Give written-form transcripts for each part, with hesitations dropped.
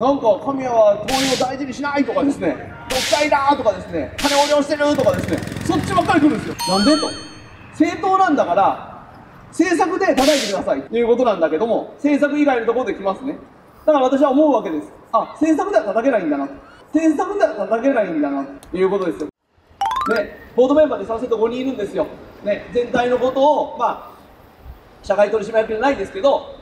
なんか神谷は東洋を大事にしないとかですね、独裁だとかですね、金横領してるとかですね、そっちばっかり来るんですよ。なんでと、政党なんだから政策で叩いてくださいっていうことなんだけども、政策以外のところで来ますね。だから私は思うわけです。あ、政策では叩けないんだな、政策では叩けないんだなということですよ。ね、ボードメンバーで賛成と5人いるんですよ。ね、全体のことを、まあ、社会取締役じゃないですけど、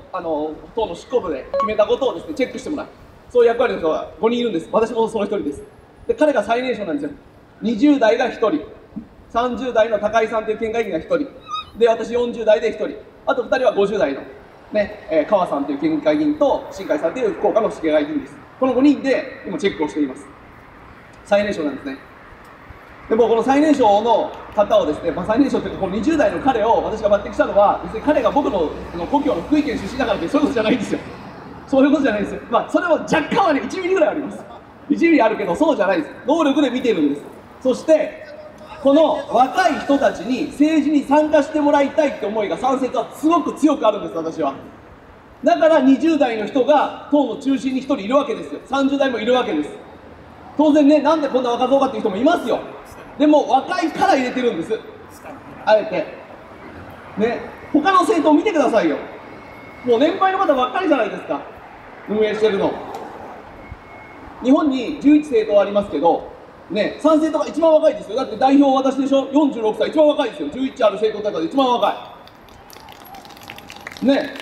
党の執行部で決めたことをですね、チェックしてもらう。そういう役割の人が5人いるんです。私もその1人です。で、彼が最年少なんですよ。20代が1人、30代の高井さんという県会議員が1人、で、私40代で1人、あと2人は50代の、ね、川さんという県会議員と、新海さんという福岡の市議会議員です。この5人で今チェックをしています。最年少なんですね。でもこの最年少の方をですね、まあ、最年少というかこの20代の彼を私が抜擢したのは、別に彼が僕の故郷の福井県出身だからってそういうことじゃないんですよ。そういうことじゃないんですよ。まあ、それは若干はね、1ミリぐらいあります。1ミリあるけど、そうじゃないです。能力で見ているんです。そして、この若い人たちに政治に参加してもらいたいって思いが賛成とはすごく強くあるんです、私は。だから20代の人が党の中心に1人いるわけですよ。30代もいるわけです。当然ね、なんでこんな若造かっていう人もいますよ。でも若いから入れてるんです。あえて。ね、他の政党見てくださいよ。もう年配の方ばっかりじゃないですか。運営してるの日本に11政党ありますけど、ね、3政党が一番若いですよ。だって代表私でしょ、46歳、一番若いですよ。11ある政党の中で一番若い、ね、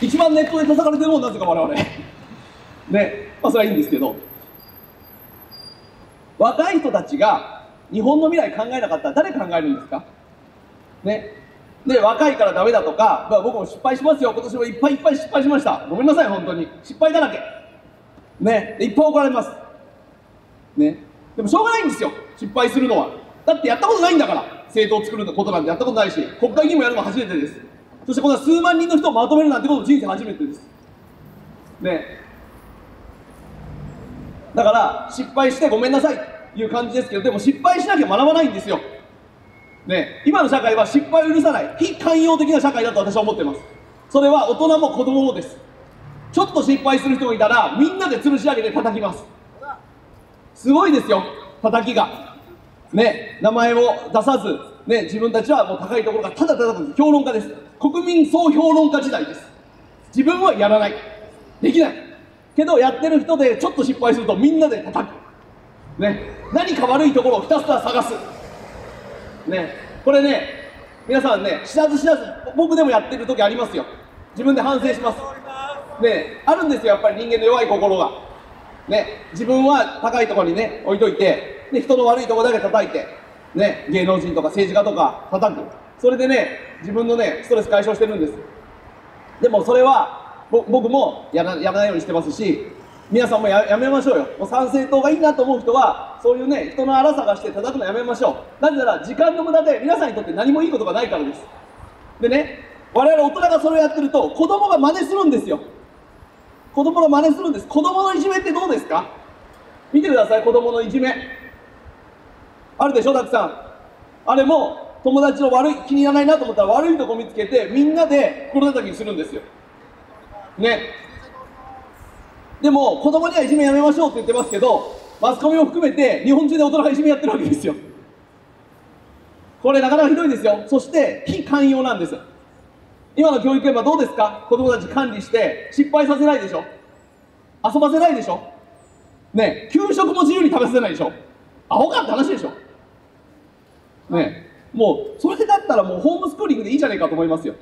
一番ネットで叩かれてるもんなんですか、我々ね、まあそれはいいんですけど、若い人たちが日本の未来考えなかったら誰考えるんですかね。で、若いからダメだとか、まあ、僕も失敗しますよ。今年もいっぱいいっぱい失敗しました。ごめんなさい、本当に。失敗だらけ。ね。で、いっぱい怒られます。ね。でもしょうがないんですよ、失敗するのは。だってやったことないんだから。政党を作ることなんてやったことないし、国会議員もやるのは初めてです。そしてこんな数万人の人をまとめるなんてことも人生初めてです。ね。だから、失敗してごめんなさいっていう感じですけど、でも失敗しなきゃ学ばないんですよ。ね、今の社会は失敗を許さない非寛容的な社会だと私は思っています。それは大人も子供もです。ちょっと失敗する人がいたらみんなで吊るし上げて叩きます。すごいですよ、叩きが、ね、名前を出さず、ね、自分たちはもう高いところがただただ評論家です。国民総評論家時代です。自分はやらない、できないけどやってる人でちょっと失敗するとみんなで叩く、ね、何か悪いところをひたすら探すね、これね、皆さんね、知らず知らず、僕でもやってる時ありますよ。自分で反省します。ね、あるんですよ、やっぱり人間の弱い心が。ね、自分は高いところにね、置いといて、で、人の悪いところだけ叩いて、ね、芸能人とか政治家とか叩く。それでね、自分のね、ストレス解消してるんです。でもそれは、僕もやらないようにしてますし、皆さんもやめましょうよ。もう参政党がいいなと思う人は、そういうね、人の荒探して叩くのやめましょう。なぜなら、時間の無駄で、皆さんにとって何もいいことがないからです。でね、我々大人がそれをやってると、子供が真似するんですよ。子供が真似するんです。子供のいじめってどうですか？見てください、子供のいじめ。あるでしょ、たくさん。あれも、友達の悪い、気に入らないなと思ったら、悪いとこ見つけて、みんなで心叩きにするんですよ。ね。でも子供にはいじめやめましょうって言ってますけど、マスコミを含めて日本中で大人がいじめやってるわけですよ。これなかなかひどいですよ。そして非寛容なんです。今の教育現場どうですか？子供たち管理して失敗させないでしょ、遊ばせないでしょ、ね、給食も自由に食べさせないでしょ、アホかって話でしょ、ね、もうそれだったらもうホームスクーリングでいいじゃないかと思いますよ。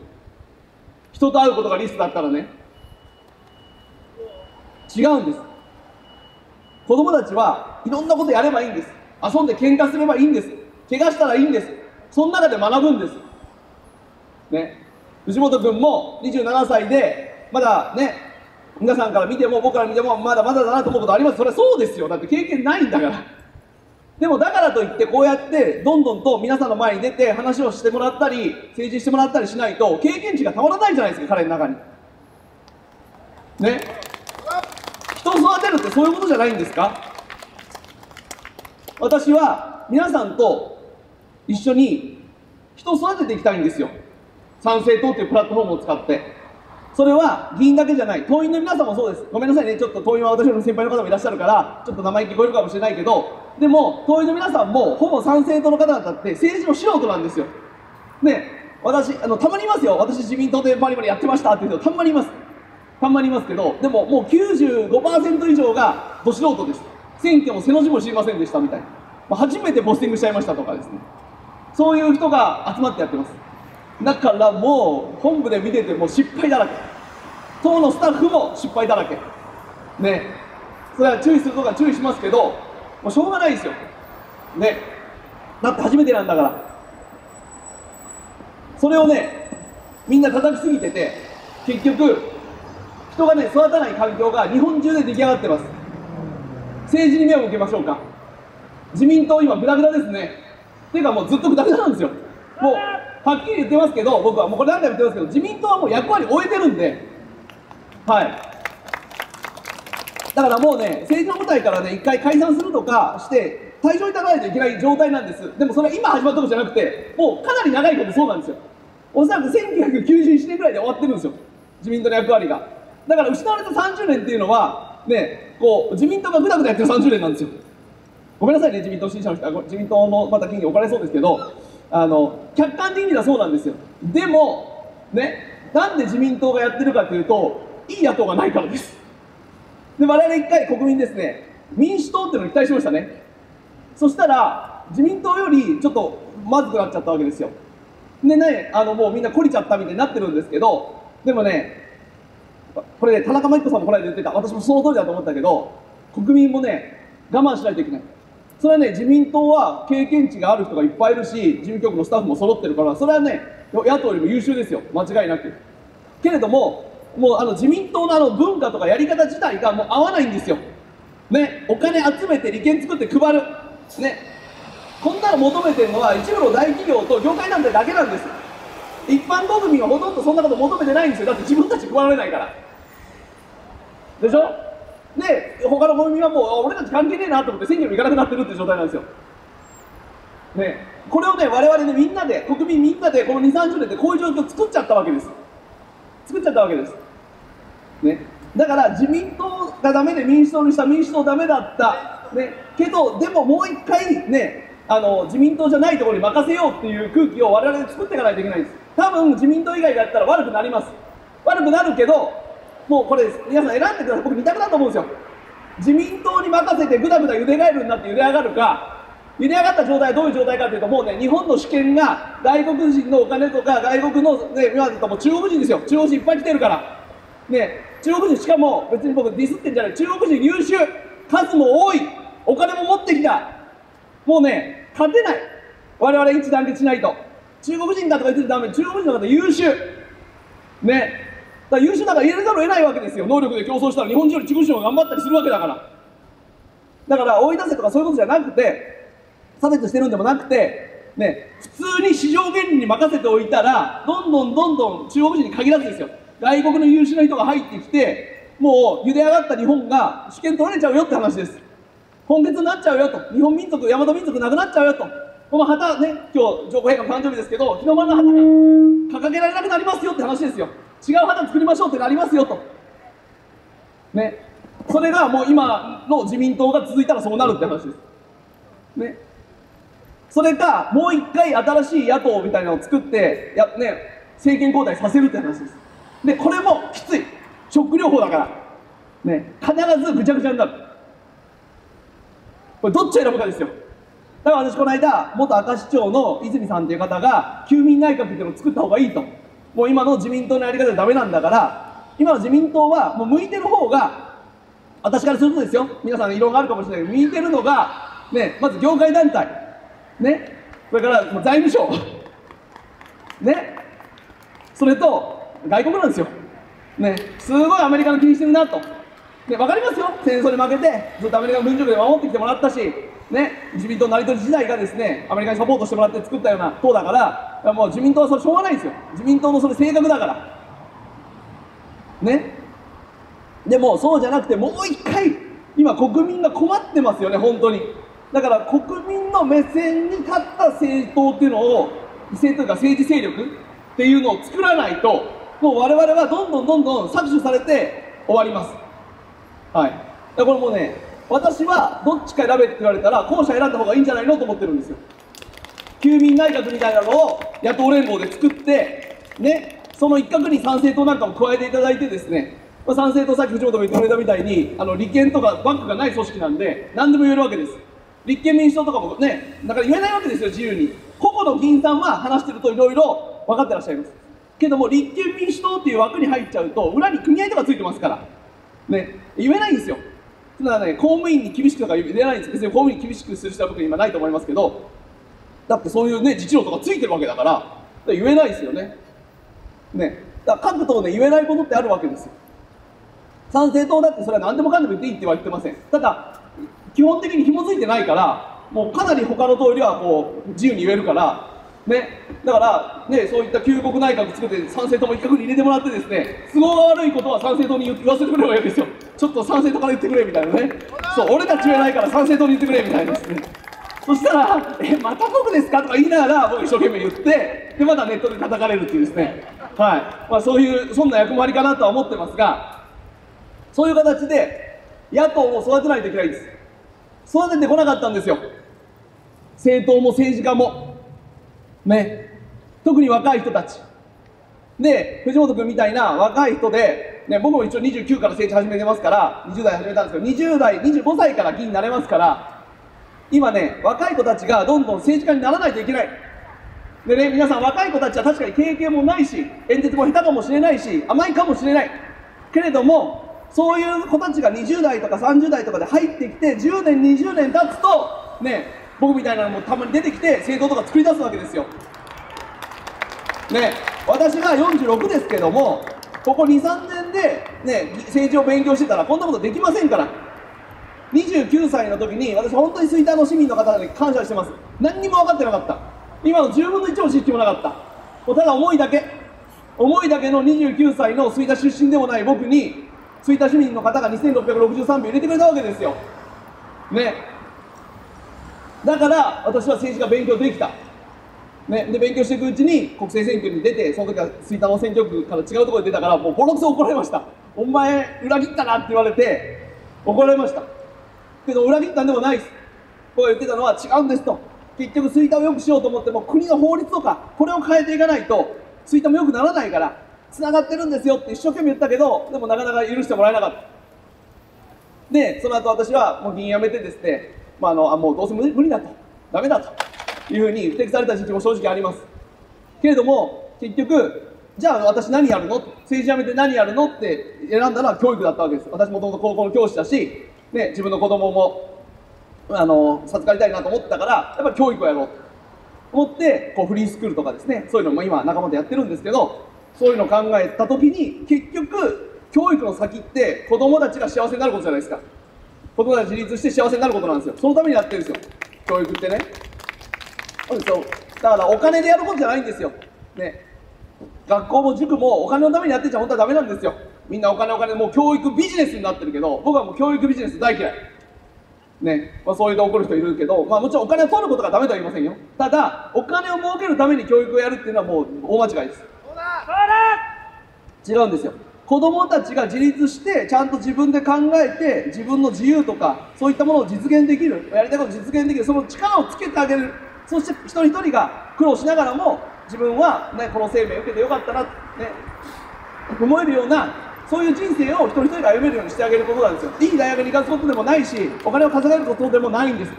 人と会うことがリスクだったらね。違うんです。子供たちはいろんなことやればいいんです。遊んで喧嘩すればいいんです。怪我したらいいんです。その中で学ぶんです。ね、藤本君も27歳で、まだね、皆さんから見ても僕から見てもまだまだだなと思うことあります。それはそうですよ。だって経験ないんだから。でもだからといってこうやってどんどんと皆さんの前に出て話をしてもらったり、政治してもらったりしないと経験値がたまらないじゃないですか、彼の中に。ね。人を育てるってそういうことじゃないんですか？私は皆さんと一緒に人を育てていきたいんですよ。参政党というプラットフォームを使って。それは議員だけじゃない、党員の皆さんもそうです。ごめんなさいね、ちょっと党員は私の先輩の方もいらっしゃるから、ちょっと名前聞こえるかもしれないけど、でも党員の皆さんもほぼ参政党の方々って政治の素人なんですよね。私たまにいますよ、私自民党でバリバリやってましたっていう人たまにいます、たまにいますけど、でももう 95% 以上がど素人です。選挙も背の字も知りませんでしたみたいな、初めてポスティングしちゃいましたとかですね、そういう人が集まってやってます。だからもう本部で見てても失敗だらけ、党のスタッフも失敗だらけね。それは注意するとか注意しますけど、もうしょうがないですよね。だって初めてなんだから。それをね、みんな叩きすぎてて、結局人がね育たない環境が日本中で出来上がってます。政治に目を向けましょうか。自民党今グダグダですね。ていうかもうずっとグダグダなんですよ。もうはっきり言ってますけど、僕はもうこれ何回も言ってますけど、自民党はもう役割を終えてるんで、はい。だからもうね、政治の舞台からね、一回解散するとかして退場いただかないといけない状態なんです。でもそれは今始まったことじゃなくて、もうかなり長いことそうなんですよ。おそらく1991年ぐらいで終わってるんですよ、自民党の役割が。だから失われた30年っていうのは、ね、こう自民党がぐだぐだやってる30年なんですよ。ごめんなさいね、自民党支持者の人、自民党のまた議員におかれそうですけど、客観的にはそうなんですよ。でも、ね、なんで自民党がやってるかというと、いい野党がないからです。で、我々一回国民ですね、民主党っていうのに期待しましたね。そしたら、自民党よりちょっとまずくなっちゃったわけですよ。でね、もうみんな懲りちゃったみたいになってるんですけど、でもね、これね、田中真紀子さんもこの間言ってた、私もその通りだと思ったけど、国民もね、我慢しないといけない。それはね、自民党は経験値がある人がいっぱいいるし、事務局のスタッフも揃ってるから、それはね、野党よりも優秀ですよ、間違いなく。けれども、もう自民党の文化とかやり方自体がもう合わないんですよ、ね、お金集めて利権作って配る、ね、こんなの求めてるのは一部の大企業と業界団体だけなんです。一般国民はほとんどそんなこと求めてないんですよ。だって自分たち配られないからでしょ。で、他の国民はもう俺たち関係ねえなと思って選挙に行かなくなってるっていう状態なんですよ、ね、これをね、我々ね、みんなで、国民みんなでこの2、30年でこういう状況を作っちゃったわけです。作っちゃったわけです、ね、だから自民党がダメで民主党にした、民主党ダメだった、ね、けどでももう一回ね、自民党じゃないところに任せようっていう空気を我々で作っていかないといけないんです。多分自民党以外だったら悪くなります。悪くなるけど、もうこれ皆さん選んでください。僕2択だと思うんですよ。自民党に任せてぐだぐだ茹で返るになって茹で上がるか、茹で上がった状態はどういう状態かというと、もうね、日本の主権が外国人のお金とか、外国のね、今だともう中国人ですよ。中国人いっぱい来てるからね、中国人、しかも別に僕ディスってんじゃない。中国人優秀、数も多い、お金も持ってきた。もうね、勝てない。我々一致団結しないと。中国人だとか言ってるとダメ。中国人の方優秀ね。だから優秀だから入れざるを得ないわけですよ。能力で競争したら日本人より中国人が頑張ったりするわけだから。だから追い出せとかそういうことじゃなくて、差別してるんでもなくて、ね、普通に市場原理に任せておいたら、どんどんどんどん中国人に限らずですよ、外国の優秀な人が入ってきて、もう茹で上がった日本が主権取られちゃうよって話です。今月になっちゃうよと、日本民族、大和民族なくなっちゃうよと、この旗ね、今日上皇陛下の誕生日ですけど、日の丸の旗が掲げられなくなりますよって話ですよ。違う旗作りましょうってなりますよと、ね、それがもう今の自民党が続いたらそうなるって話です、ね、それかもう一回新しい野党みたいなのを作ってね、政権交代させるって話です。でこれもきつい、ショック療法だから、ね、必ずぐちゃぐちゃになる。これどっち選ぶかですよ。だから私この間、元明石町の泉さんという方が休眠内閣っていうのを作った方がいいと。もう今の自民党のやり方でダメなんだから、今の自民党はもう向いてる方が、私からするとですよ、皆さん異論があるかもしれないけど、向いてるのが、ね、まず業界団体、ね、それから財務省、ね、それと外国なんですよ、ね、すごいアメリカの気にしてるなと、ね、分かりますよ。戦争に負けてずっとアメリカの軍事力で守ってきてもらったし、ね、自民党の成り取り自体がですね、アメリカにサポートしてもらって作ったような党だから、もう自民党はそれしょうがないんですよ。自民党のそれ性格だからね。でもそうじゃなくて、もう一回今国民が困ってますよね、本当に。だから国民の目線に立った政党っていうのを、政というか政治勢力っていうのを作らないと、もう我々はどんどん搾取されて終わります。はい。だからこれもうね、私はどっちか選べって言われたら後者選んだ方がいいんじゃないのと思ってるんですよ。休眠内閣みたいなのを野党連合で作ってね、その一角に参政党なんかも加えていただいてですね、参政党、さっき藤本が言ったみたいに立憲とかバックがない組織なんで何でも言えるわけです。立憲民主党とかもね、だから言えないわけですよ、自由に。個々の議員さんは話してるといろいろ分かってらっしゃいますけども、立憲民主党っていう枠に入っちゃうと裏に組合とかついてますからね、言えないんですよ。ただね、公務員に厳しくとか言えないんです。別に公務員に厳しくする人は僕今ないと思いますけど、だってそういうね、自治労とかついてるわけだから言えないですよね。だから各党で言えないことってあるわけですよ。参政党だってそれは何でもかんでも言っていいっては言ってません。ただ基本的に紐づいてないから、もうかなり他の党よりはこう自由に言えるからね。だからね、そういった旧国内閣作って参政党も一角に入れてもらってですね、都合が悪いことは参政党に言わせてくればいいんですよ。ちょっと参政党から言ってくれみたいなね。そう、俺たち言えないから参政党に言ってくれみたいなですね。そしたら「え、また僕ですか?」とか言いながら僕一生懸命言って、でまだネットで叩かれるっていうですね、はい、まあ、そういうそんな役回りかなとは思ってますが、そういう形で野党を育てないといけないんです。育ててこなかったんですよ、政党も政治家もね、特に若い人たちで、藤本君みたいな若い人で、ね、僕も一応29から政治始めてますから、20代始めたんですけど、20代25歳から議員になれますから、今ね、若い子たちがどんどん政治家にならないといけない。でね、皆さん若い子たちは確かに経験もないし、演説も下手かもしれないし、甘いかもしれないけれども、そういう子たちが20代とか30代とかで入ってきて、10年20年経つとね、僕みたいなのもたまに出てきて政党とか作り出すわけですよ。ね、私が46ですけども、ここ 2、3年でね、政治を勉強してたらこんなことできませんから。29歳の時に私、本当に吹田の市民の方に感謝してます。何にも分かってなかった。今の10分の1の知識もなかった。もうただ思いだけ。思いだけの29歳の吹田出身でもない僕に、吹田市民の方が2663票入れてくれたわけですよ。ね。だから私は政治が勉強できた。ね。で、勉強していくうちに国政選挙に出て、その時は吹田の選挙区から違うところに出たから、もうボロクソ怒られました。お前、裏切ったなって言われて、怒られました。けど裏切ったんでもないです。僕が言ってたのは違うんですと。結局吹田を良くしようと思っても国の法律とかこれを変えていかないと吹田も良くならないからつながってるんですよって一生懸命言ったけど、でもなかなか許してもらえなかった。でその後私はもう議員辞めてですね、もうどうせ無理だと、ダメだというふうに不適された時期も正直ありますけれども、結局じゃあ私何やるの、政治辞めて何やるのって選んだのは教育だったわけです。私もともと高校の教師だしね、自分の子供も授かりたいなと思ったから、やっぱり教育をやろうと思って、こうフリースクールとかですね、そういうのも今仲間とやってるんですけど、そういうのを考えた時に結局教育の先って子供たちが幸せになることじゃないですか。子供たち自立して幸せになることなんですよ。そのためにやってるんですよ、教育ってね。そうですよ。だからお金でやることじゃないんですよ、ね、学校も塾もお金のためにやってちゃ本当はダメなんですよ。みんなお金もう教育ビジネスになってるけど、僕はもう教育ビジネス大嫌いね。そういうと怒る人いるけど、もちろんお金を取ることがダメとは言いませんよ。ただお金を儲けるために教育をやるっていうのはもう大間違いです。違うんですよ。子どもたちが自立してちゃんと自分で考えて、自分の自由とかそういったものを実現できる、やりたいことを実現できる、その力をつけてあげる。そして一人一人が苦労しながらも自分は、ね、この生命を受けてよかったなって、ね、思えるような、そういう人生を一人一人が歩めるようにしてあげることなんですよ。いい大学に行かすことでもないし、お金を稼げることでもないんです、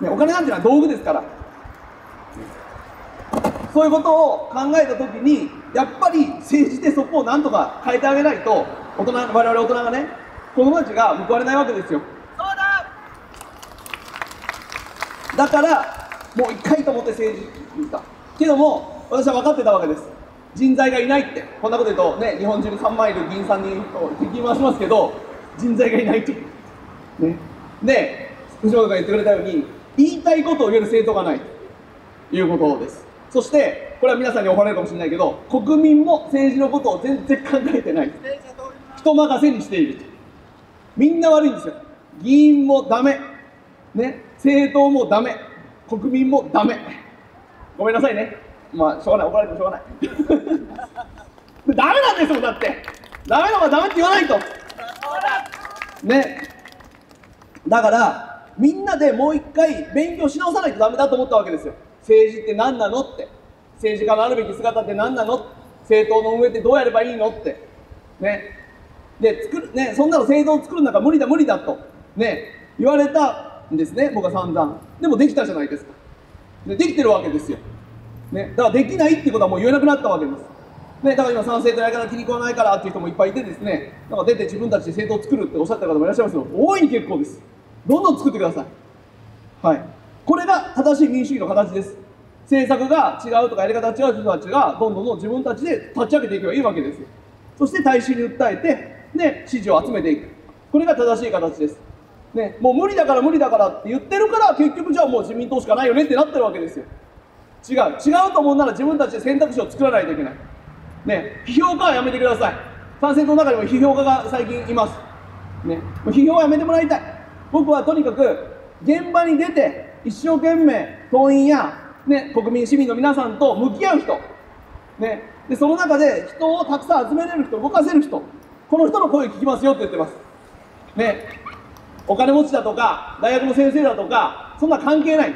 ね、お金なんていうのは道具ですから。そういうことを考えた時にやっぱり政治でそこをなんとか変えてあげないと、我々大人がね、子供たちが報われないわけですよ。そうだ。だからもう一回と思って政治に行ったけども、私は分かってたわけです。人材がいないって、こんなこと言うとね、日本中に3万いる議員さんに敵回しますけど、人材がいないっていう、ね、で、藤本が言ってくれたように、言いたいことを言える政党がないということです。そして、これは皆さんに怒られるかもしれないけど、国民も政治のことを全然考えてない、人任せにしていると、みんな悪いんですよ、議員もだめ、ね、政党もだめ、国民もだめ、ごめんなさいね。まあしょうがない、怒られてもしょうがないダメなんですもん、だってダメなのはダメって言わないとね。だからみんなでもう一回勉強し直さないとダメだと思ったわけですよ。政治って何なのって、政治家のあるべき姿って何なの、政党の運営ってどうやればいいのってね。でそんなの政党を作るのが無理だ無理だとね言われたんですね、僕は散々。でもできたじゃないですか。できてるわけですよ、ね、だからできないってことはもう言えなくなったわけですね。だから今賛成とやり方気に食わないからっていう人もいっぱいいてですね、なんか出て自分たちで政党を作るっておっしゃった方もいらっしゃいますよ。大いに結構です。どんどん作ってください。はい、これが正しい民主主義の形です。政策が違うとかやり方が違う人たちがどんどん自分たちで立ち上げていけばいいわけですよ。そして大衆に訴えて、ね、支持を集めていく。これが正しい形です、ね、もう無理だから無理だからって言ってるから結局じゃあもう自民党しかないよねってなってるわけですよ。違うと思うなら自分たちで選択肢を作らないといけないね。批評家はやめてください。参政党の中にも批評家が最近います、ね、批評はやめてもらいたい。僕はとにかく現場に出て一生懸命党員や、ね、国民市民の皆さんと向き合う人、ね、でその中で人をたくさん集めれる人、動かせる人、この人の声聞きますよって言ってます、ね、お金持ちだとか大学の先生だとかそんな関係ない、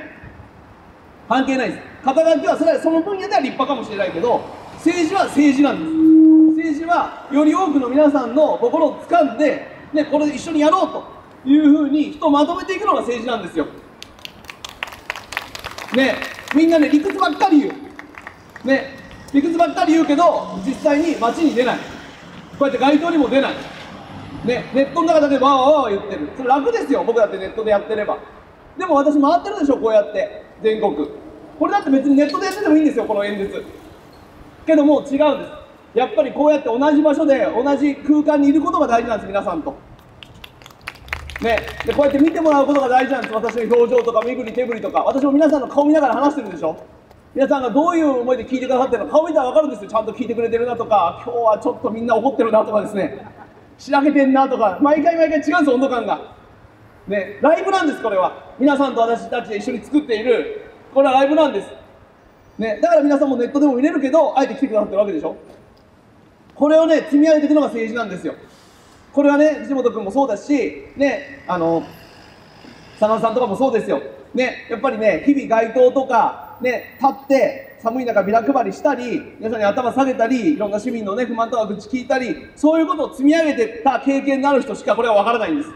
関係ないです。肩書きはその分野では立派かもしれないけど、政治は政治なんです。政治はより多くの皆さんの心を掴んで、ね、これで一緒にやろうというふうに人をまとめていくのが政治なんですよ。ね、みんなね、理屈ばっかり言う。ね、理屈ばっかり言うけど、実際に街に出ない。こうやって街頭にも出ない。ね、ネットの中だけでわーわー言ってる。それ楽ですよ、僕だってネットでやってれば。でも私回ってるでしょ、こうやって。全国。これだって別にネットでやっててもいいんですよ、この演説。けども違うんです。やっぱりこうやって同じ場所で同じ空間にいることが大事なんです、皆さんと、ね、でこうやって見てもらうことが大事なんです。私の表情とか身振り手振りとか、私も皆さんの顔見ながら話してるでしょ。皆さんがどういう思いで聞いてくださってるのか、顔見たら分かるんですよ。ちゃんと聞いてくれてるなとか、今日はちょっとみんな怒ってるなとかですね、しらけてんなとか、毎回違うんですよ、温度感が、ね、ライブなんです。これは皆さんと私たちで一緒に作っている、これはライブなんですね。だから皆さんもネットでも見れるけど、あえて来てくださってるわけでしょ。これをね、積み上げていくのが政治なんですよ。これはね、藤本君もそうだし、ね、真田さんとかもそうですよ。ね、やっぱりね、日々街頭とか、ね、立って、寒い中ビラ配りしたり、皆さんに頭下げたり、いろんな市民のね、不満とか愚痴聞いたり、そういうことを積み上げてた経験のある人しかこれは分からないんです。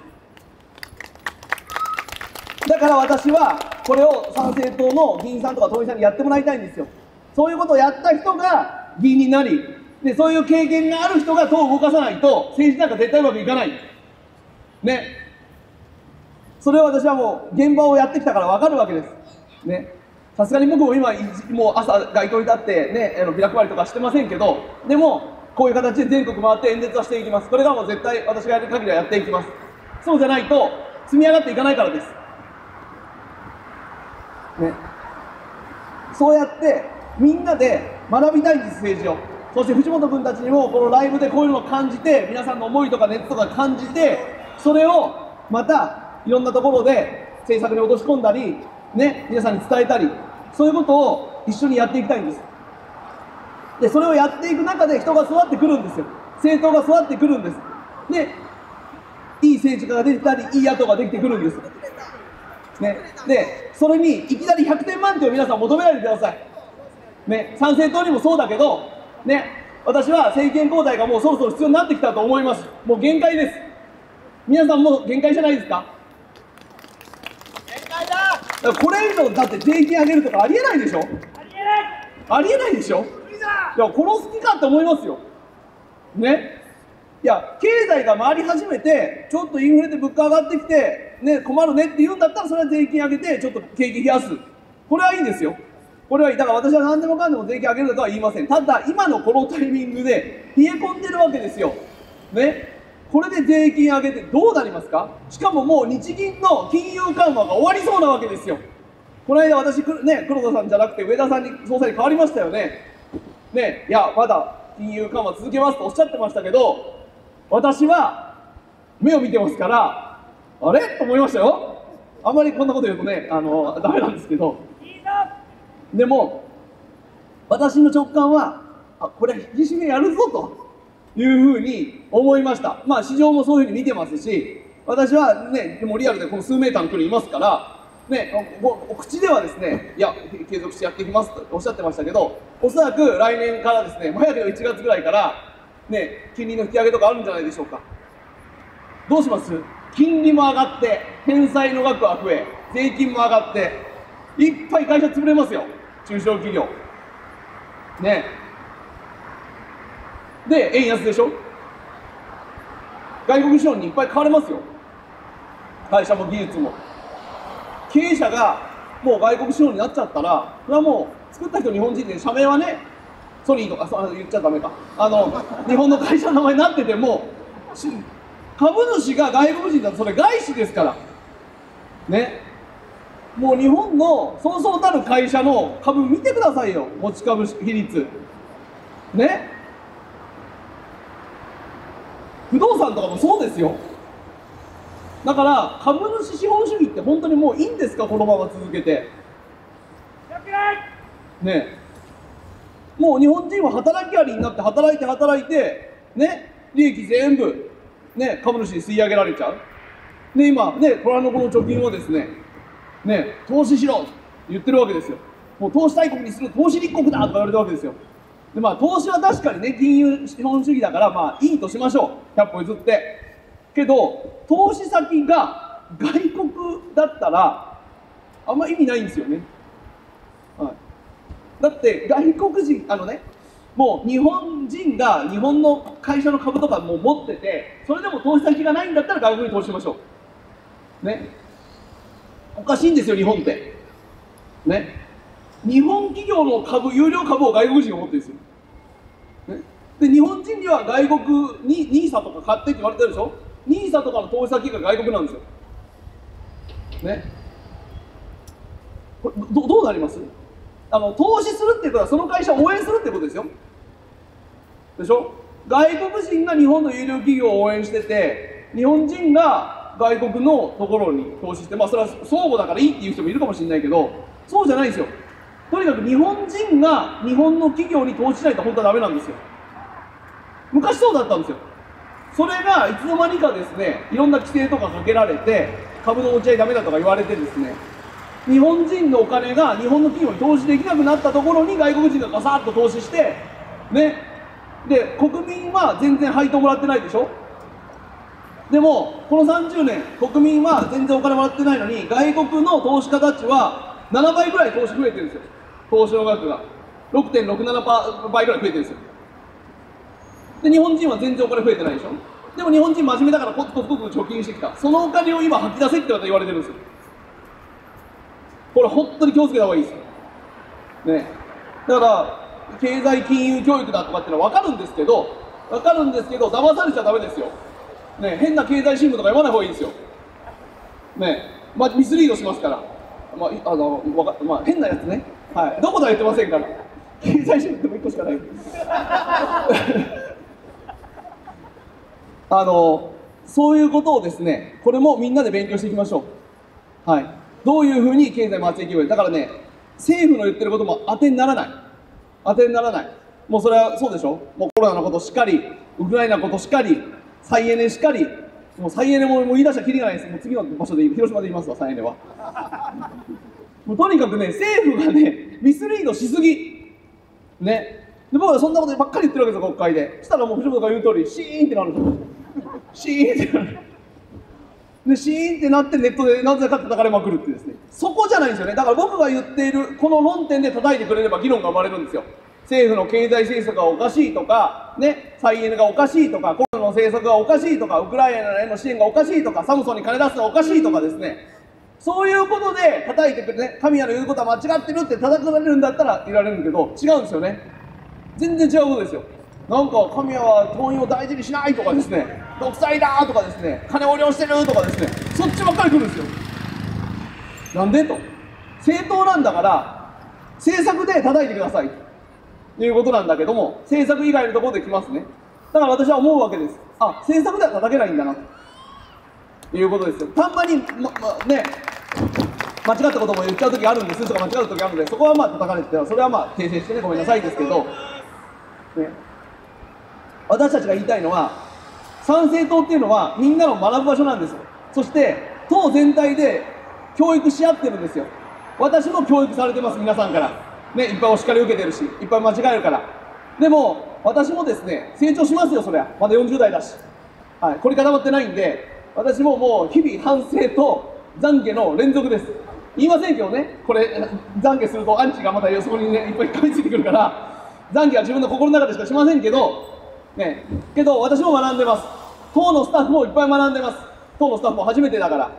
だから私はこれを参政党の議員さんとか党員さんにやってもらいたいんですよ。そういうことをやった人が議員になり、でそういう経験がある人が党を動かさないと政治なんか絶対うまくいかないね。それは私はもう現場をやってきたから分かるわけですね。さすがに僕も今もう朝街頭に立ってね、ビラ配りとかしてませんけど、でもこういう形で全国回って演説はしていきます。これがもう絶対私がやる限りはやっていきます。そうじゃないと積み上がっていかないからですね、そうやってみんなで学びたいんです、政治を。そして藤本君たちにもこのライブでこういうのを感じて、皆さんの思いとか熱とか感じて、それをまたいろんなところで政策に落とし込んだり、ね、皆さんに伝えたり、そういうことを一緒にやっていきたいんです。でそれをやっていく中で人が育ってくるんですよ。政党が育ってくるんです。でいい政治家ができたり、いい野党ができてくるんですね。でそれにいきなり100点満点を皆さん求めないでください、ね、参政党にもそうだけど、ね、私は政権交代がもうそろそろ必要になってきたと思います。もう限界です。皆さんも限界じゃないですか。限界だ。だからこれ以上だって税金上げるとかありえないでしょ。ありえないでしょ。無理だ。いや殺す気かって思いますよね。いや経済が回り始めてちょっとインフレで物価上がってきて、ね、困るねって言うんだったら、それは税金上げてちょっと景気冷やす、これはいいんですよ。これはいい。だから私は何でもかんでも税金上げるとかは言いません。ただ今のこのタイミングで冷え込んでるわけですよ、ね、これで税金上げてどうなりますか。しかももう日銀の金融緩和が終わりそうなわけですよ。この間私、ね、黒田さんじゃなくて上田さんに総裁に変わりましたよね。ね、いやまだ金融緩和続けますとおっしゃってましたけど、私は目を見てますから、あれと思いましたよ。あんまりこんなこと言うとね、ダメなんですけど、でも私の直感はあ、これ引き締めやるぞというふうに思いました。まあ市場もそういうふうに見てますし、私はね、もうリアルでこの数メーターの距離いますから、ね、お口ではですね、いや、継続してやっていきますとおっしゃってましたけど、おそらく来年からですね、早ければ1月ぐらいから、ね、金利の引き上げとかあるんじゃないでしょうか。どうします？金利も上がって、返済の額は増え、税金も上がって、いっぱい会社潰れますよ、中小企業。ね。で、円安でしょ？外国資本にいっぱい買われますよ。会社も技術も。経営者がもう外国資本になっちゃったら、それはもう作った人日本人で、社名はね、ソニーとか言っちゃダメか。日本の会社の名前になってても、株主が外国人だとそれ外資ですから。ね。もう日本のそうそうたる会社の株見てくださいよ。持ち株比率。ね。不動産とかもそうですよ。だから株主資本主義って本当にもういいんですか、このまま続けて。ね。もう日本人は働きありになって働いて、ね、利益全部、ね、株主に吸い上げられちゃう。で、今、ね、虎の子の貯金をですね、投資しろと言ってるわけですよ。もう投資大国にする、投資立国だとか言われたわけですよ。で、まあ、投資は確かにね、金融資本主義だから、まあ、いいとしましょう。100歩譲って。けど、投資先が外国だったら、あんま意味ないんですよね。はい。だって外国人、もう日本人が日本の会社の株とかも持ってて、それでも投資先がないんだったら外国に投資しましょう。ね。おかしいんですよ、日本って。ね。日本企業の株、有料株を外国人が持ってるんですよ。ね。で、日本人には外国に NISA とか買ってって言われてるでしょ。NISA とかの投資先が外国なんですよ。ね。これ どうなります？投資するっていうことはその会社を応援するってことですよ。でしょ？外国人が日本の優良企業を応援してて、日本人が外国のところに投資して、まあそれは相互だからいいっていう人もいるかもしれないけど、そうじゃないんですよ。とにかく日本人が日本の企業に投資しないと本当はダメなんですよ。昔そうだったんですよ。それがいつの間にかですね、いろんな規制とかかけられて、株の持ち合いダメだとか言われてですね、日本人のお金が日本の企業に投資できなくなったところに外国人がガサッと投資して、ね。で、国民は全然配当もらってないでしょ。でも、この30年、国民は全然お金もらってないのに、外国の投資家たちは7倍ぐらい投資増えてるんですよ。投資の額が。6.67 倍ぐらい増えてるんですよ。で、日本人は全然お金増えてないでしょ。でも日本人真面目だからコツコツコツ貯金してきた。そのお金を今吐き出せって言われてるんですよ。これ本当に気をつけた方がいいですよ。ね。だから、経済金融教育だとかってのはわかるんですけど、騙されちゃダメですよ。ね。変な経済新聞とか読まない方がいいですよ。ね。まあ、ミスリードしますから。まあ、変なやつね。はい。どこでは言ってませんから。経済新聞でも1個しかない。そういうことをですね、これもみんなで勉強していきましょう。はい。どういうふうに経済回していけばいい。だからね、政府の言ってることも当てにならない。当てにならない。もうそれはそうでしょ。もうコロナのことしかり、ウクライナのことしかり、再エネしかり、もう再エネも言い出したらきりがないです。もう次の場所で、広島で言いますわ、再エネは。もうとにかくね、政府がね、ミスリードしすぎ。ね。で、僕はそんなことばっかり言ってるわけですよ、国会で。そしたらもう藤本が言う通り、シーンってなる。シーンってなる。で、シーンってなってネットでなぜか叩かれまくるってですね。そこじゃないんですよね。だから僕が言っているこの論点で叩いてくれれば議論が生まれるんですよ。政府の経済政策がおかしいとか、ね、再エネがおかしいとか、コロナの政策がおかしいとか、ウクライナへの支援がおかしいとか、サムソンに金出すのがおかしいとかですね。そういうことで叩いてくれね、神谷の言うことは間違ってるって叩かれるんだったら言われるけど、違うんですよね。全然違うことですよ。なんか神谷は党員を大事にしないとかですね、独裁だとかですね、金横領してるとかですね、そっちばっかり来るんですよ。なんでと。政党なんだから、政策で叩いてくださいということなんだけども、政策以外のところで来ますね。だから私は思うわけです。あ、政策では叩けないんだなということですよ。たんまに、間違ったことも言っちゃうときあるんですとか、間違うときあるんで、そこはまあ叩かれてたら、それはまあ訂正してね、ごめんなさいですけど。ね、私たちが言いたいのは、参政党っていうのはみんなの学ぶ場所なんですよ。そして党全体で教育し合ってるんですよ。私も教育されてます、皆さんから、ね、いっぱいお叱り受けてるし、いっぱい間違えるから。でも私もですね、成長しますよ。そりゃまだ40代だし、はい、これ固まってないんで、私ももう日々反省と懺悔の連続です。言いませんけどね、これ懺悔するとアンチがまたそこにねいっぱい噛みついてくるから、懺悔は自分の心の中でしかしませんけどね。けど私も学んでます。党のスタッフもいっぱい学んでます。党のスタッフも初めてだから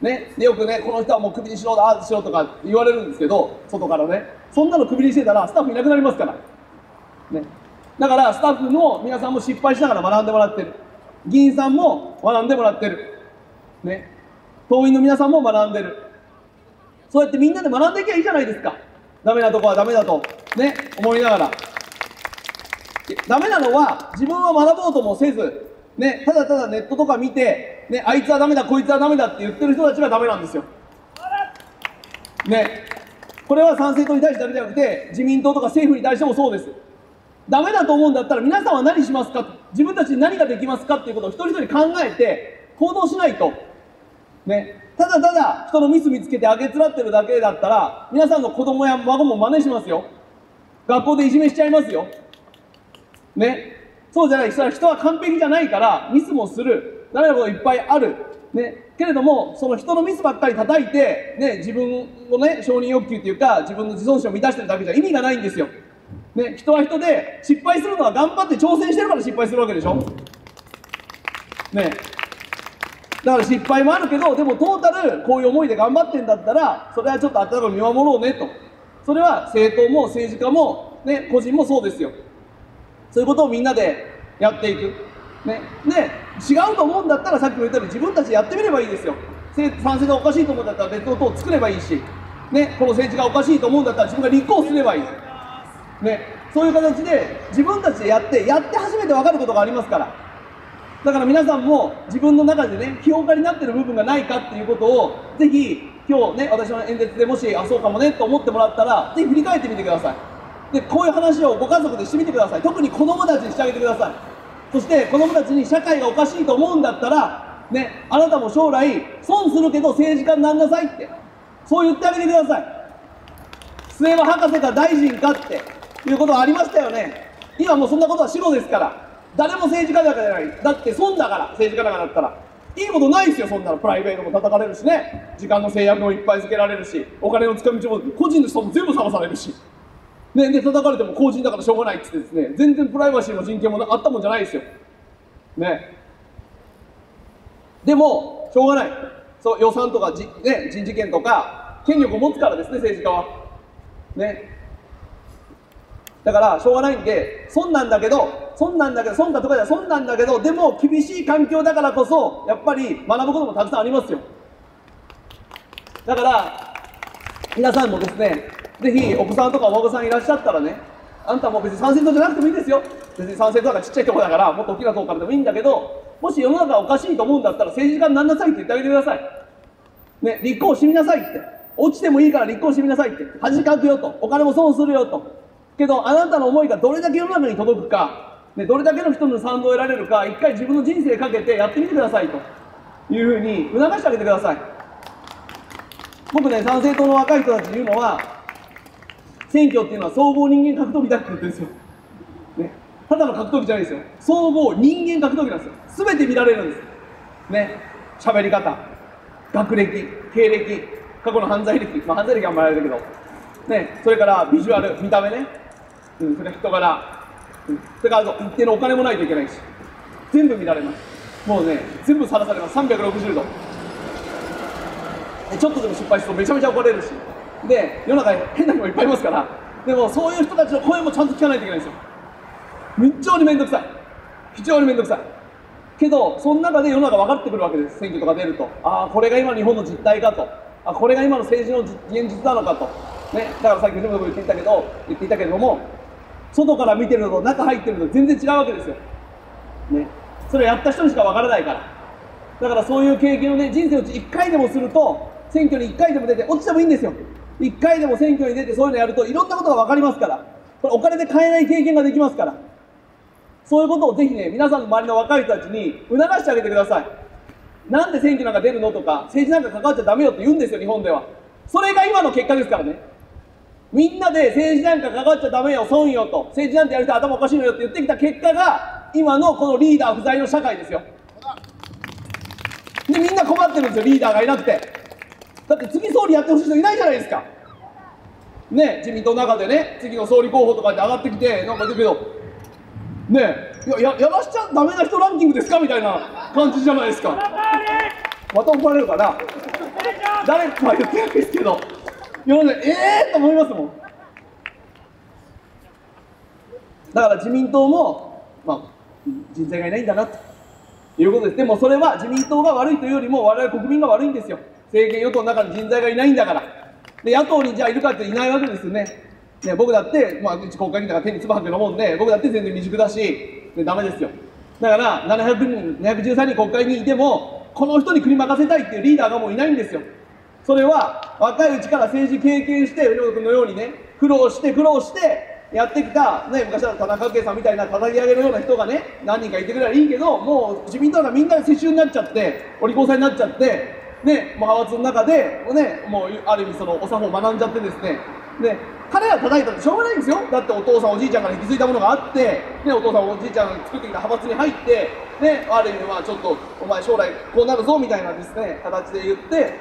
ね。でよくね、この人はもうクビにしろだ、ああしろとか言われるんですけど、外からね、そんなのクビにしてたらスタッフいなくなりますからね。だからスタッフの皆さんも失敗しながら学んでもらってる、議員さんも学んでもらってるね、党員の皆さんも学んでる。そうやってみんなで学んでいけばいいじゃないですか。ダメなとこはダメだとね、思いながら。ダメなのは自分は学ぼうともせず、ね、ただただネットとか見て、ね、あいつはダメだこいつはダメだって言ってる人たちがダメなんですよ、ね、これは参政党に対してだけじゃなくて自民党とか政府に対してもそうです。ダメだと思うんだったら皆さんは何しますか、自分たちに何ができますかっていうことを一人一人考えて行動しないと、ね、ただただ人のミス見つけてあげつらってるだけだったら皆さんの子供や孫も真似しますよ。学校でいじめしちゃいますよね。そうじゃない、人は完璧じゃないからミスもする、ダメなこといっぱいある、ね、けれどもその人のミスばっかり叩いて、ね、自分をね承認欲求というか自分の自尊心を満たしてるだけじゃ意味がないんですよ、ね、人は人で失敗するのは頑張って挑戦してるから失敗するわけでしょ、ね、だから失敗もあるけど、でもトータルこういう思いで頑張ってんだったらそれはちょっとあったかく見守ろうねと。それは政党も政治家も、ね、個人もそうですよ。そういうことをみんなでやっていく、ね、で違うと思うんだったらさっきも言ったように自分たちでやってみればいいですよ。賛成がおかしいと思うんだったら別の党を作ればいいし、ね、この政治がおかしいと思うんだったら自分が立候補すればいい、ね、そういう形で自分たちでやって初めて分かることがありますから。だから皆さんも自分の中でね気をかになっている部分がないかっていうことをぜひ今日ね私の演説でもしあそうかもねと思ってもらったらぜひ振り返ってみてください。でこういう話をご家族でしてみてください。特に子供たちにしてあげてください。そして子供たちに社会がおかしいと思うんだったら、ね、あなたも将来損するけど政治家になりなさいってそう言ってあげてください。末は博士か大臣かっていうことはありましたよね。今もうそんなことは白ですから、誰も政治家だからじゃない、だって損だから。政治家だからだったらいいことないですよ。そんなのプライベートも叩かれるしね、時間の制約もいっぱい付けられるし、お金のつかみ道も個人の人も全部さらされるしね、で叩かれても公人だからしょうがないって言ってですね、全然プライバシーも人権もあったもんじゃないですよ、ね、でもしょうがない。そう予算とかね、人事権とか権力を持つからですね、政治家はね。だからしょうがないんで、損だとかじゃ損なんだけど、でも厳しい環境だからこそやっぱり学ぶこともたくさんありますよ。だから皆さんもですね、ぜひお子さんとかお孫さんいらっしゃったらね、あんたも別に参政党じゃなくてもいいんですよ。別に参政党がちっちゃいとこだからもっと大きな党からでもいいんだけど、もし世の中がおかしいと思うんだったら政治家になりなさいって言ってあげてください、ね、立候補してみなさいって、落ちてもいいから立候補してみなさいって、恥かくよと、お金も損するよと、けどあなたの思いがどれだけ世の中に届くか、ね、どれだけの人の賛同を得られるか、一回自分の人生かけてやってみてくださいというふうに促してあげてください。僕ね、参政党の若い人たちに言うのは、選挙っていうのは総合人間格闘技だって言ってるんですよ、ね、ただの格闘技じゃないですよ、総合人間格闘技なんですよ。全て見られるんですね、喋り方、学歴、経歴、過去の犯罪歴、まあ、犯罪歴はあんまりあれだけど、ね、それからビジュアル、見た目ね、うん、それ人柄、うん、それから一定のお金もないといけないし、全部見られます。もうね、全部さらされます、360度。ちょっとでも失敗するとめちゃめちゃ怒られるし、で世の中に変な人もいっぱいいますから、でもそういう人たちの声もちゃんと聞かないといけないんですよ。非常に面倒くさい、非常に面倒くさいけど、その中で世の中分かってくるわけです。選挙とか出ると、ああこれが今の日本の実態かと、あこれが今の政治の現実なのかと、ね、だからさっき藤本君言っていたけれども外から見てるのと中入ってるのと全然違うわけですよ、ね、それをやった人にしか分からないから。だからそういう経験をね、人生のうち1回でもすると、選挙に1回でも出て落ちてもいいんですよ。1回でも選挙に出てそういうのやるといろんなことが分かりますから、これお金で買えない経験ができますから、そういうことをぜひね、皆さんの周りの若い人たちに促してあげてください。なんで選挙なんか出るのとか、政治なんか関わっちゃダメよって言うんですよ、日本では。それが今の結果ですからね。みんなで政治なんか関わっちゃダメよ、損よと、政治なんてやる人頭おかしいのよって言ってきた結果が、今のこのリーダー不在の社会ですよ。で、みんな困ってるんですよ、リーダーがいなくて。だって次総理やってほしい人いないじゃないですか。ね、自民党の中でね、次の総理候補とかで上がってきて、なんか言うけど、ねえ、やらしちゃダメな人ランキングですかみたいな感じじゃないですか。また怒られるかな。誰かは言ってないですけど、世の中、と思いますもん。だから自民党も、まあ、人材がいないんだなということです。でもそれは自民党が悪いというよりも、我々国民が悪いんですよ。政権与党の中に人材がいないんだから。で、野党にじゃあいるかっていないわけですよね。ね、僕だって、まあ、うち国会議員だから手につばはくようなもんで、僕だって全然未熟だし、ね、ダメですよ。だから、700人、213人国会にいても、この人に国任せたいっていうリーダーがもういないんですよ。それは、若いうちから政治経験して、宇野君のようにね、苦労して、やってきた、ね、昔は田中圭さんみたいな叩き上げのような人がね、何人かいてくればいいけど、もう自民党がみんな世襲になっちゃって、お利口さんになっちゃって、ね、もう派閥の中で、ね、もうある意味そのお作法を学んじゃってですね、で彼ら叩いたってしょうがないんですよ。だってお父さんおじいちゃんから引き継いだものがあって、ね、お父さんおじいちゃんが作ってきた派閥に入って、ね、ある意味はちょっとお前将来こうなるぞみたいなですね形で言って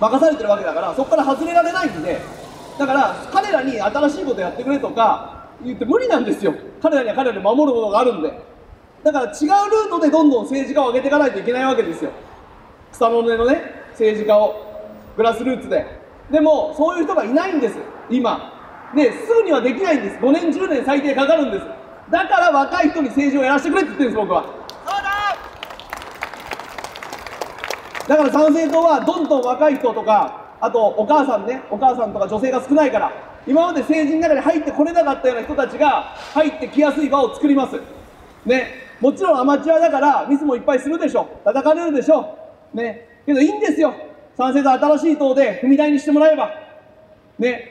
任されてるわけだから、そこから外れられないんで、だから彼らに新しいことやってくれとか言って無理なんですよ。彼らには彼らで守るものがあるんで、だから違うルートでどんどん政治家を上げていかないといけないわけですよ。草の根のね、政治家をグラスルーツで。でもそういう人がいないんです今ね。すぐにはできないんです。5年10年最低かかるんです。だから若い人に政治をやらせてくれって言ってるんです、僕は。そうだ。だから参政党はどんどん若い人とか、あとお母さんね、お母さんとか女性が少ないから、今まで政治の中に入ってこれなかったような人たちが入ってきやすい場を作りますね。もちろんアマチュアだからミスもいっぱいするでしょ、叩かれるでしょね、けどいいんですよ。参政党、新しい党で踏み台にしてもらえば、ね、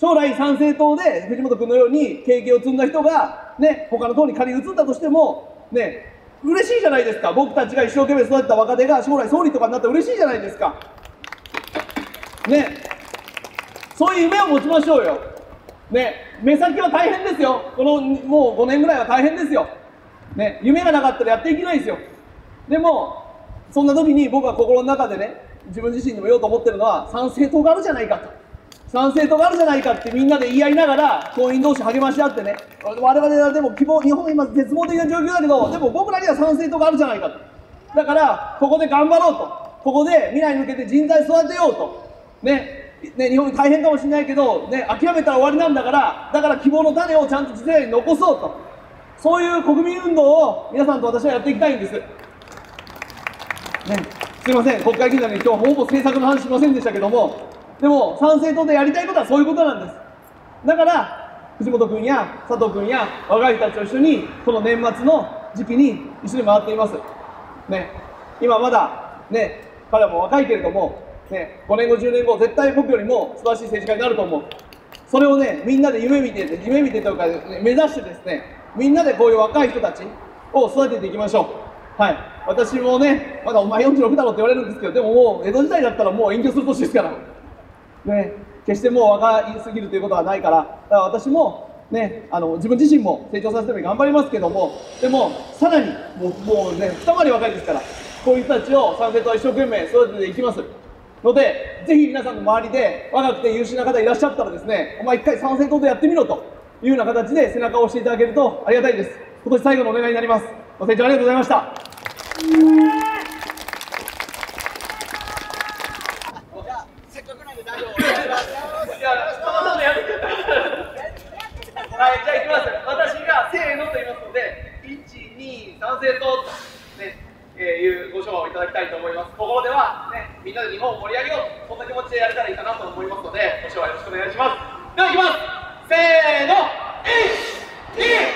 将来参政党で藤本君のように経験を積んだ人が、ね、他の党に仮に移ったとしても、ね、嬉しいじゃないですか。僕たちが一生懸命育てた若手が将来総理とかになったら嬉しいじゃないですか、ね、そういう夢を持ちましょうよ、ね、目先は大変ですよ。このもう5年ぐらいは大変ですよ、ね、夢がなかったらやっていけないですよ。でもそんな時に僕は心の中でね、自分自身にも言おうと思ってるのは、参政党があるじゃないかと、参政党があるじゃないかってみんなで言い合いながら、党員同士励まし合ってね、我々はでも希望、日本今絶望的な状況だけど、でも僕らには参政党があるじゃないかと、だからここで頑張ろうと、ここで未来に向けて人材育てようと、ね、日本大変かもしれないけど、ね、諦めたら終わりなんだから、だから希望の種をちゃんと次世代に残そうと、そういう国民運動を皆さんと私はやっていきたいんです。ね、すいません、国会議員なのに今日ほぼ政策の話しませんでしたけども、でも参政党でやりたいことはそういうことなんです。だから藤本君や佐藤君や若い人たちと一緒にこの年末の時期に一緒に回っていますね。今まだね、彼らも若いけれどもね、5年後10年後絶対僕よりも素晴らしい政治家になると思う。それをね、みんなで夢見てとか、ね、目指してですね、みんなでこういう若い人たちを育てていきましょう。はい、私もね、まだお前46だろって言われるんですけど、でももう江戸時代だったらもう隠居する年ですから、ね、決してもう若いすぎるということはないから、だから私も、ね、自分自身も成長させるために頑張りますけども、でもさらにもうね、二回り若いですから、こういう人たちを参政党は一生懸命育てていきますので、ぜひ皆さんの周りで若くて優秀な方いらっしゃったらですね、お前一回参政党でやってみろというような形で背中を押していただけるとありがたいです。今年最後のお願いになります。ご清聴ありがとうございました。せっかくなんで大丈夫。はい、じゃあいきます。私がせーのと言いますので、1、2、参政党と、ね、いうご賞をいただきたいと思います。心では、ね、みんなで日本を盛り上げよう、そんな気持ちでやれたらいいかなと思いますので、ご賞はよろしくお願いします。ではいきます。せーの、1、2